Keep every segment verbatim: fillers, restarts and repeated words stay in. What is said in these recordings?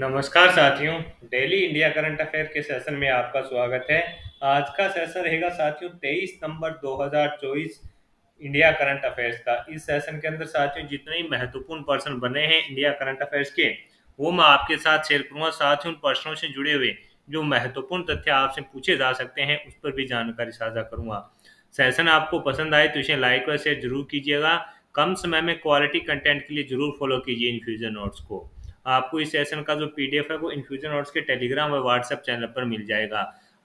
नमस्कार साथियों, daily India current affair के सेशन में आपका स्वागत है। आज का सेशन रहेगा साथियों तेईस नवंबर दो हज़ार चौबीस इंडिया करंट अफेयर्स का। इस सेशन के अंदर साथियों जितने ही महत्वपूर्ण प्रश्न बने हैं इंडिया करंट अफेयर्स के वो मैं आपके साथ शेयर करूंगा। साथ ही उन प्रश्नों से जुड़े हुए जो महत्वपूर्ण तथ्य आपसे पूछे जा सकते हैं उस पर भी जानकारी साझा करूँगा। सेशन आपको पसंद आए तो इसे लाइक और शेयर जरूर कीजिएगा। कम समय में क्वालिटी कंटेंट के लिए जरूर फॉलो कीजिए इन्फ्यूजन नोट्स को। आपको इस सेशन का जो पीडीएफ है वो इन्फ्यूजन नोट्स के टेलीग्राम और व्हाट्सएप चैनल पर मिल जाएगा।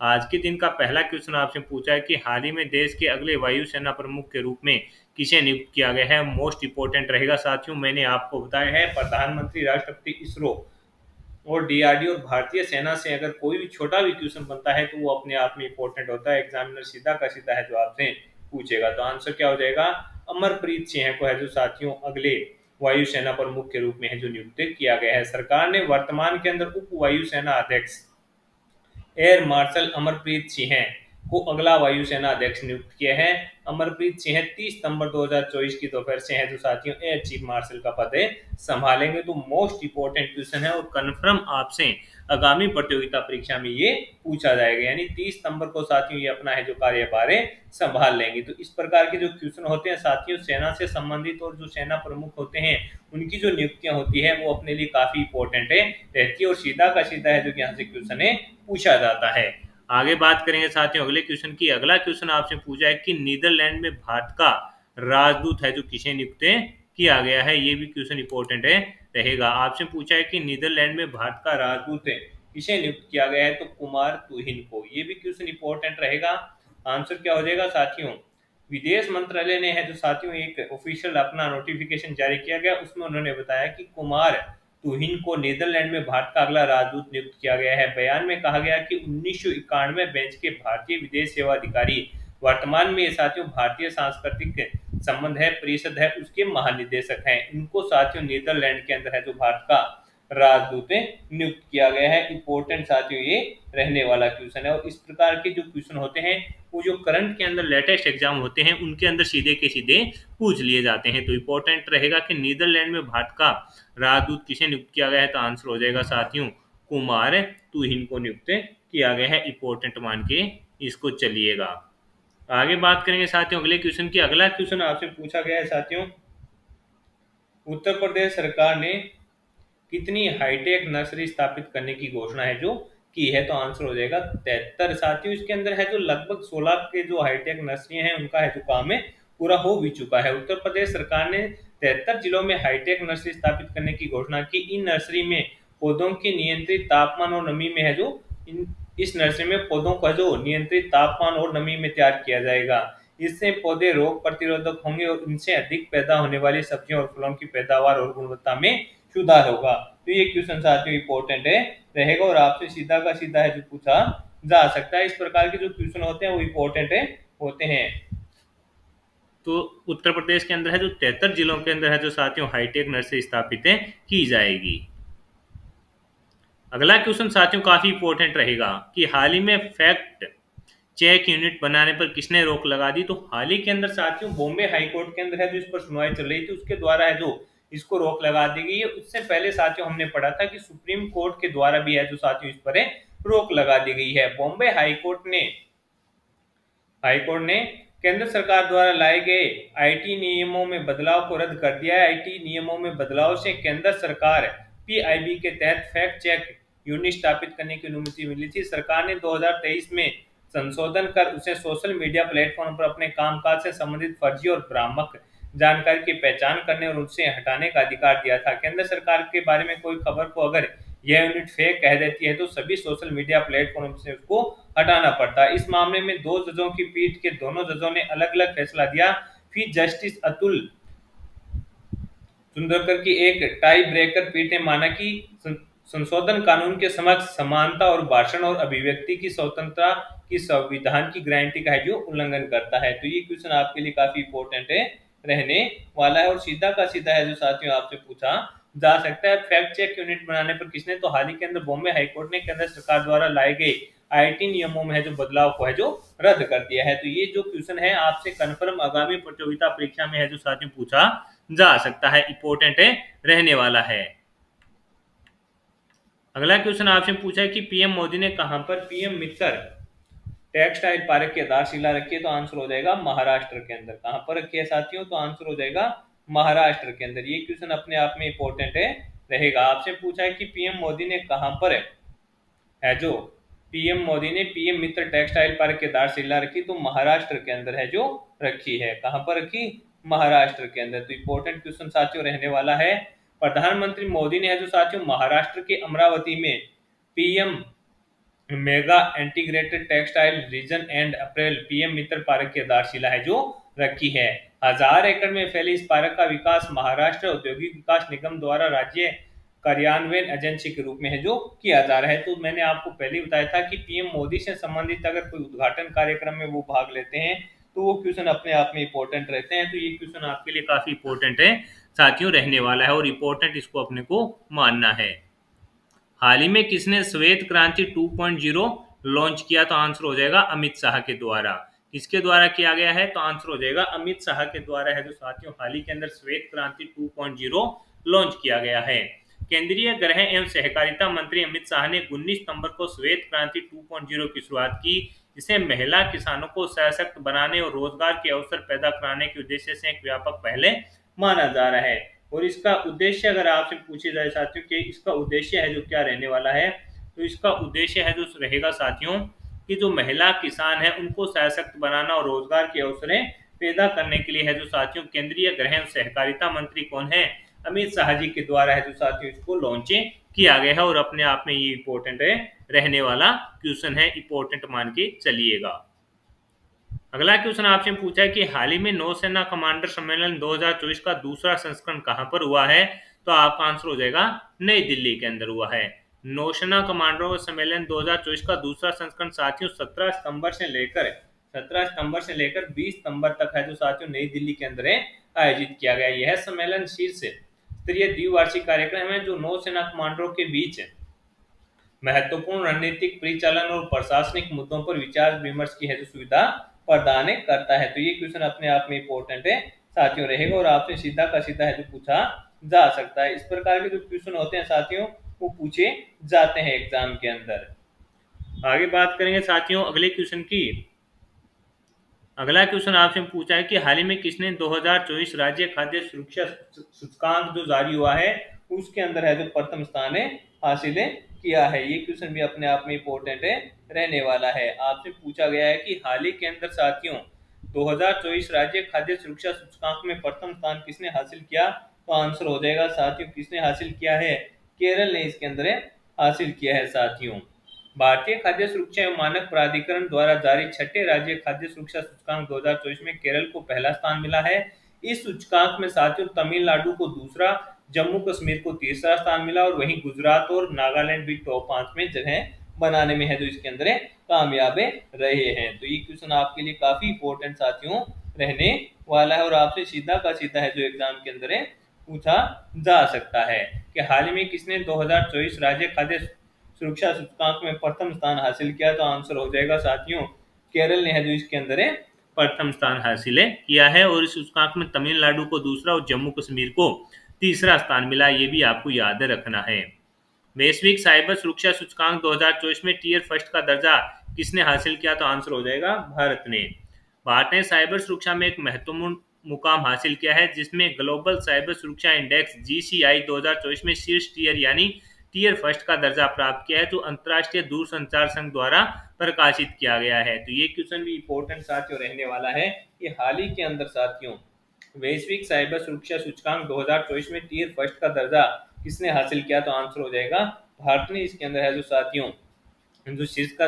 आज के दिन का पहला क्वेश्चन आपसे पूछा है कि हाल ही में देश के अगले वायुसेना प्रमुख के रूप में किसे नियुक्त किया गया है। मोस्ट इंपोर्टेंट रहेगा साथियों, मैंने आपको बताया है प्रधानमंत्री, राष्ट्रपति, इसरो और डीआरडीओ और भारतीय सेना से अगर कोई भी छोटा भी क्वेश्चन बनता है तो वो अपने आप में इंपॉर्टेंट होता है। एग्जामिनर सीधा का सीधा है जो आपसे पूछेगा। तो आंसर क्या हो जाएगा, अमरप्रीत सिंह को है जो साथियों अगले वायुसेना प्रमुख के रूप में है जो नियुक्त किया गया है। सरकार ने वर्तमान के अंदर उप वायुसेना अध्यक्ष एयर मार्शल अमरप्रीत सिंह को अगला वायुसेना अध्यक्ष नियुक्त किया है। अमरप्रीत सिंह तीस सितंबर दो हज़ार चौबीस की दोपहर से है जो साथियों एयर चीफ मार्शल का पद संभालेंगे। तो मोस्ट इंपोर्टेंट क्वेश्चन है और कन्फर्म आपसे आगामी प्रतियोगिता परीक्षा में ये पूछा जाएगा, यानी तीस सितंबर को साथियों ये अपना है जो कार्यभार संभाल लेंगे। तो इस प्रकार के जो क्वेश्चन होते हैं साथियों सेना से संबंधित और जो सेना प्रमुख होते हैं उनकी जो नियुक्तियां होती है वो अपने लिए काफी इंपोर्टेंट है रहती है और सीधा का सीधा है जो यहाँ से क्वेश्चन है पूछा जाता है। आगे बात करेंगे साथियों अगले क्वेश्चन की। अगला क्वेश्चन आपसे पूछा है कि नीदरलैंड में भारत का राजदूत है जो किसे नियुक्त किया गया है। ये भी क्वेश्चन इंपॉर्टेंट है रहेगा। आपसे पूछा है कि नीदरलैंड में भारत का राजदूत किसे नियुक्त किया गया है, तो कुमार तुहिन को। ये भी क्वेश्चन इंपॉर्टेंट रहेगा। आंसर क्या हो जाएगा साथियों, विदेश मंत्रालय ने है जो साथियों एक ऑफिशियल अपना नोटिफिकेशन जारी किया गया उसमें उन्होंने बताया कि कुमार तुहिन को नीदरलैंड में भारत का अगला राजदूत नियुक्त किया गया है। बयान में कहा गया कि उन्नीस सौ इक्यानवे बेंच के भारतीय विदेश सेवा अधिकारी, वर्तमान में ये साथियों भारतीय सांस्कृतिक संबंध है परिषद है उसके महानिदेशक हैं, इनको साथियों नीदरलैंड के अंदर है जो भारत का राजदूत नियुक्त किया गया है। इंपोर्टेंट साथियों ये रहने वाला क्वेश्चन है। और इस प्रकार के जो क्वेश्चन होते हैं वो जो करंट के अंदर लेटेस्ट एग्जाम होते हैं उनके अंदर सीधे के सीधे पूछ लिए जाते हैं। तो इंपॉर्टेंट रहेगा कि नीदरलैंड में भारत का राजदूत किसे नियुक्त किया गया है, तो आंसर हो जाएगा साथियों कुमार तुहिन को नियुक्त किया गया है। इंपोर्टेंट मान के इसको चलिएगा। आगे बात करेंगे साथियों अगले क्वेश्चन की। अगला क्वेश्चन आपसे पूछा गया है साथियों उत्तर प्रदेश सरकार ने कितनी हाईटेक नर्सरी स्थापित करने की घोषणा है जो की है, तो आंसर हो जाएगा तिहत्तर। साथियों इसके अंदर है जो लगभग सोलह के जो हाईटेक नर्सरी हैं उनका है जो काम है पूरा हो भी चुका है। उत्तर प्रदेश सरकार ने तिहत्तर जिलों में हाईटेक नर्सरी स्थापित करने की घोषणा की। इन नर्सरी में पौधों की नियंत्रित तापमान और नमी में है जो इन इस नर्सरी में पौधों का जो नियंत्रित तापमान और नमी में तैयार किया जाएगा। इससे पौधे रोग प्रतिरोधक होंगे और इनसे अधिक पैदा होने वाली सब्जियों और फलों की पैदावार और गुणवत्ता में सुधार होगा। तो ये क्वेश्चन साथियों इंपॉर्टेंट है रहेगा और आपसे सीधा का सीधा है जो पूछा जा सकता है। इस प्रकार के जो क्वेश्चन होते हैं वो इंपॉर्टेंट है होते हैं। तो उत्तर प्रदेश के अंदर है जो तिहत्तर जिलों के अंदर है जो साथियों हाईटेक नर्सरी स्थापित की जाएगी। अगला क्वेश्चन साथियों काफी इंपॉर्टेंट रहेगा कि हाल ही में फैक्ट चेक यूनिट बनाने पर किसने रोक लगा दी। तो हाल ही के अंदर साथियों बॉम्बे हाईकोर्ट के अंदर है जो इस पर सुनवाई चल रही थी उसके द्वारा है जो इसको रोक लगा दी गई है। उससे पहले साथियों हमने पढ़ा था कि सुप्रीम कोर्ट के द्वारा भी है जो साथियों इस पर रोक लगा दी गई है। बॉम्बे हाईकोर्ट ने हाईकोर्ट ने केंद्र सरकार द्वारा लाए गए आईटी नियमों में बदलाव को रद्द कर दिया है। आईटी नियमों में बदलाव से केंद्र सरकार पीआईबी के तहत फैक्ट चेक यूनिट स्थापित करने की अनुमति मिली थी। सरकार ने दो हज़ार तेईस में संशोधन कर उसे सोशल मीडिया प्लेटफॉर्म पर अपने कामकाज से संबंधित फर्जी और भ्रामक जानकारी की पहचान करने और उनसे हटाने का अधिकार दिया था। केंद्र सरकार के बारे में कोई खबर को अगर यह यूनिट फेक कह देती है तो सभी सोशल मीडिया प्लेटफॉर्म से उसको हटाना पड़ता है। इस मामले में दो जजों की पीठ के दोनों जजों ने अलग अलग फैसला दिया। फिर जस्टिस अतुल सुंदरकर की एक टाई ब्रेकर पीठ ने माना कि संशोधन कानून के समक्ष समानता और भाषण और अभिव्यक्ति की स्वतंत्रता की संविधान की गारंटी का जो उल्लंघन करता है। तो ये क्वेश्चन आपके लिए काफी इंपॉर्टेंट है रहने वाला है और सीधा का सीधा है जो साथियों आपसे पूछा जा सकता है। फैक्ट चेक यूनिट बनाने पर किसने, तो हाल ही के अंदर बॉम्बे हाईकोर्ट ने केंद्र सरकार द्वारा लाए गए आईटी नियमों में है जो बदलाव को है जो रद्द कर दिया है। तो ये जो क्वेश्चन है आपसे कंफर्म आगामी प्रतियोगिता परीक्षा में है जो साथियों पूछा जा सकता है। इंपोर्टेंट है रहने वाला है। अगला क्वेश्चन आपसे पूछा है कि पीएम मोदी ने कहां पर पीएम मित्र टेक्सटाइल पार्क की आधारशिला रखी है, तो आंसर हो जाएगा महाराष्ट्र के अंदर। कहां पर रखी है साथियों, तो आंसर हो जाएगा महाराष्ट्र के अंदर। ये क्वेश्चन अपने आप में इंपॉर्टेंट है रहेगा। आपसे पूछा है कि पीएम मोदी ने कहां पर है, जो पीएम मोदी ने पीएम मित्र टेक्सटाइल पार्क की आधारशिला रखी, तो महाराष्ट्र के अंदर है जो रखी है। कहां पर रखी, महाराष्ट्र के अंदर। तो इंपॉर्टेंट क्वेश्चन साथियों रहने वाला है। प्रधानमंत्री मोदी ने है जो साथियों महाराष्ट्र के अमरावती में PM mega integrated textile region and apparel PM Mitra park की आधारशिला है जो रखी है। हजार एकड़ में फैले इस पार्क का विकास महाराष्ट्र औद्योगिक विकास निगम द्वारा राज्य कार्यान्वयन एजेंसी के रूप में है जो किया जा रहा है। तो मैंने आपको पहले ही बताया था कि पीएम मोदी से संबंधित अगर कोई उद्घाटन कार्यक्रम में वो भाग लेते हैं तो वो क्वेश्चन अपने आप में इंपॉर्टेंट रहते हैं। तो ये क्वेश्चन आपके लिए काफी इंपॉर्टेंट है साथियों रहने वाला है और इंपॉर्टेंट इसको अपने को मानना है। हाल ही में किसने श्वेत क्रांति टू पॉइंट जीरो लॉन्च किया, तो आंसर हो जाएगा अमित शाह के द्वारा। इसके द्वारा किया गया है, तो आंसर हो जाएगा अमित शाह के द्वारा है जो साथियों हाल ही के अंदर श्वेत क्रांति टू पॉइंट जीरो लॉन्च किया गया है। केंद्रीय गृह एवं सहकारिता मंत्री अमित शाह ने उन्नीस सितंबर को श्वेत क्रांति टू पॉइंट जीरो की शुरुआत की। इसे महिला किसानों को सशक्त बनाने और रोजगार के अवसर पैदा कराने के उद्देश्य से एक व्यापक पहले माना जा रहा है। और इसका उद्देश्य अगर आपसे पूछे जाए साथियों कि इसका उद्देश्य है जो क्या रहने वाला है, तो इसका उद्देश्य है जो रहेगा साथियों कि जो महिला किसान है उनको सशक्त बनाना और रोजगार के अवसरें पैदा करने के लिए है जो साथियों केंद्रीय गृह एवं सहकारिता मंत्री कौन है, अमित शाह जी के द्वारा है जो साथियों इसको लॉन्च किया गया है। और अपने आप में ये इंपॉर्टेंट है रहने वाला क्वेश्चन है, इंपॉर्टेंट मान के चलिएगा। अगला क्वेश्चन आपसे पूछा है कि हाल ही में नौसेना कमांडर सम्मेलन दो हजार चौबीस का दूसरा संस्करण कहाँ पर हुआ है, तो आपका आंसर हो जाएगा नई दिल्ली के अंदर हुआ है। नौसेना कमांडरों का सम्मेलन दो हजार चौबीस का दूसरा संस्करण साथियों सत्रह सितंबर से लेकर सत्रह सितंबर से लेकर बीस सितंबर तक है जो साथियों नई दिल्ली के अंदर आयोजित किया गया। यह सम्मेलन शीर्ष स्तरीय द्विवार्षिक कार्यक्रम है जो नौसेना कमांडरों के बीच महत्वपूर्ण रणनीतिक परिचालन और प्रशासनिक मुद्दों पर विचार विमर्श की है जो सुविधा प्रदान करता है। तो ये क्वेश्चन अपने आप में इंपॉर्टेंट है साथियों रहेगा और आपसे सीधा का सीधा है जो पूछा जा सकता है। इस प्रकार के जो क्वेश्चन होते हैं साथियों वो पूछे जाते हैं एग्जाम के अंदर। आगे बात करेंगे साथियों अगले क्वेश्चन की। अगला क्वेश्चन आपसे पूछा है कि हाल ही में किसने दो हजार चौबीस राज्य खाद्य सुरक्षा सूचकांक जो जारी हुआ है उसके अंदर है जो प्रथम स्थान है हासिल किया है। ये क्वेश्चन भी अपने आप में इंपॉर्टेंट है रहने वाला है। आपसे पूछा गया है कि हाल ही के अंदर साथियों दो हजार चौबीस राज्य खाद्य सुरक्षा सूचकांक में प्रथम स्थान किसने हासिल किया, तो आंसर हो जाएगा साथियों किसने हासिल किया है, केरल ने इसके अंदर हासिल किया है साथियों। भारतीय खाद्य सुरक्षा एवं मानक प्राधिकरण द्वारा जारी छठे राज्य खाद्य सुरक्षा सूचकांक दो हजार चौबीस में केरल को पहला स्थान मिला है। इस सूचकांक में साथियों तमिलनाडु को दूसरा, जम्मू कश्मीर को तीसरा स्थान मिला और वहीं गुजरात और नागालैंड भी टॉप पांच में जगह बनाने में है जो इसके अंदर कामयाब रहे हैं। तो ये क्वेश्चन आपके लिए काफी इंपोर्टेंट साथियों रहने वाला है और आपसे सीधा का सीधा है जो एग्जाम के अंदर पूछा जा सकता है कि हाल ही में किसने दो हजार चौबीस राज्य खाद्य सुरक्षा सूचकांक में प्रथम स्थान हासिल किया, तो आंसर हो जाएगा साथियों केरल ने है जो इसके अंदर प्रथम स्थान हासिल किया है। और इस सूचकांक में तमिलनाडु को दूसरा और जम्मू कश्मीर को तीसरा स्थान मिला, ये भी आपको याद रखना है। वैश्विक साइबर सुरक्षा सूचकांक दो हजार चौबीस में टीयर फर्स्ट का दर्जा किसने हासिल किया, तो आंसर हो जाएगा भारत ने। भारत ने साइबर सुरक्षा में एक महत्वपूर्ण मुकाम हासिल किया है जिसमें ग्लोबल साइबर सुरक्षा इंडेक्स जी सी आई दो हजार चौबीस में शीर्ष टीयर यानी टीयर फर्स्ट का दर्जा प्राप्त किया है जो अंतर्राष्ट्रीय दूरसंचार संघ द्वारा प्रकाशित किया गया है। तो ये क्वेश्चन भी इंपॉर्टेंट साथियों रहने वाला है कि हाल ही के अंदर साथियों वैश्विक साइबर सुरक्षा सूचकांक दो हजार चौबीस में टीयर फर्स्ट का दर्जा किसने हासिल किया, तो आंसर हो जाएगा भारत ने इसके अंदर है जो साथियों जो शीर्ष का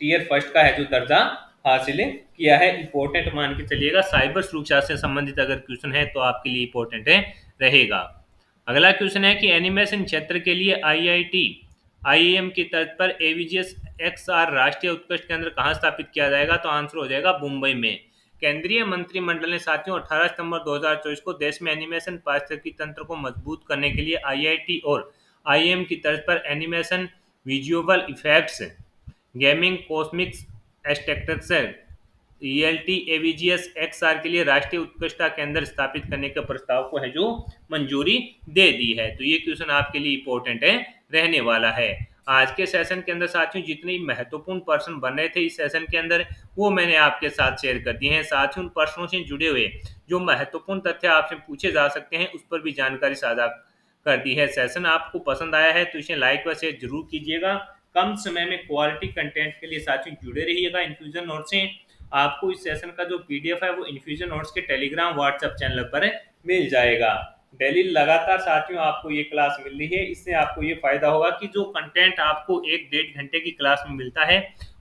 टीयर फर्स्ट का है जो दर्जा हासिल किया है। इंपॉर्टेंट मान के चलिएगा, साइबर सुरक्षा से संबंधित अगर क्वेश्चन है तो आपके लिए इंपॉर्टेंट है रहेगा। अगला क्वेश्चन है कि एनिमेशन क्षेत्र के लिए आईआईटी आईएम की तर्ज पर एवीजीएस एक्सआर राष्ट्रीय उत्कृष्ट केंद्र कहाँ स्थापित किया जाएगा, तो आंसर हो जाएगा मुंबई में। केंद्रीय मंत्रिमंडल ने साथियों अठारह सितम्बर दो हजार चौबीस को देश में एनिमेशन पारिस्थितिकी तंत्र को मजबूत करने के लिए आईआईटी और आईएम की तर्ज पर animation visual effects gaming comics एस्टेक्टर ईएलटी एवीजीएस एक्सआर के लिए राष्ट्रीय उत्कृष्टता केंद्र स्थापित करने के प्रस्ताव को है जो मंजूरी दे दी है। तो ये क्वेश्चन आपके लिए इंपॉर्टेंट है रहने वाला है। आज के सेशन के अंदर साथियों जितने महत्वपूर्ण पर्सन बन रहे थे इस सेशन के अंदर वो मैंने आपके साथ शेयर कर दिए हैं। साथ ही उन पर्सनों से जुड़े हुए जो महत्वपूर्ण तथ्य आपसे पूछे जा सकते हैं उस पर भी जानकारी साझा कर दी है। सेशन आपको पसंद आया है तो इसे लाइक व शेयर जरूर कीजिएगा। कम समय में क्वालिटी कंटेंट के लिए साथियों जुड़े रहिएगा इन्फ्यूजन नोट से। आपको इस सेशन का जो पीडीएफ है वो इन्फ्यूजन नोट्स के टेलीग्राम व्हाट्सएप चैनल पर मिल जाएगा। डेली लगातार साथियों आपको ये क्लास मिल रही है, इससे आपको ये फायदा होगा कि जो कंटेंट आपको एक डेढ़ घंटे की क्लास में मिलता है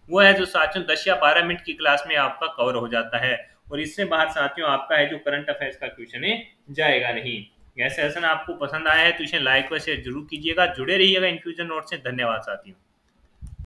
वो है जो साथियों दस या बारह मिनट की क्लास में आपका कवर हो जाता है। और इससे बाहर साथियों आपका है जो करंट अफेयर्स का क्वेश्चन है जाएगा नहीं। यह सेशन आपको पसंद आया है तो इसे लाइक व शेयर जरूर कीजिएगा। जुड़े रहिएगा इन्फ्यूजन नोट से। धन्यवाद साथियों।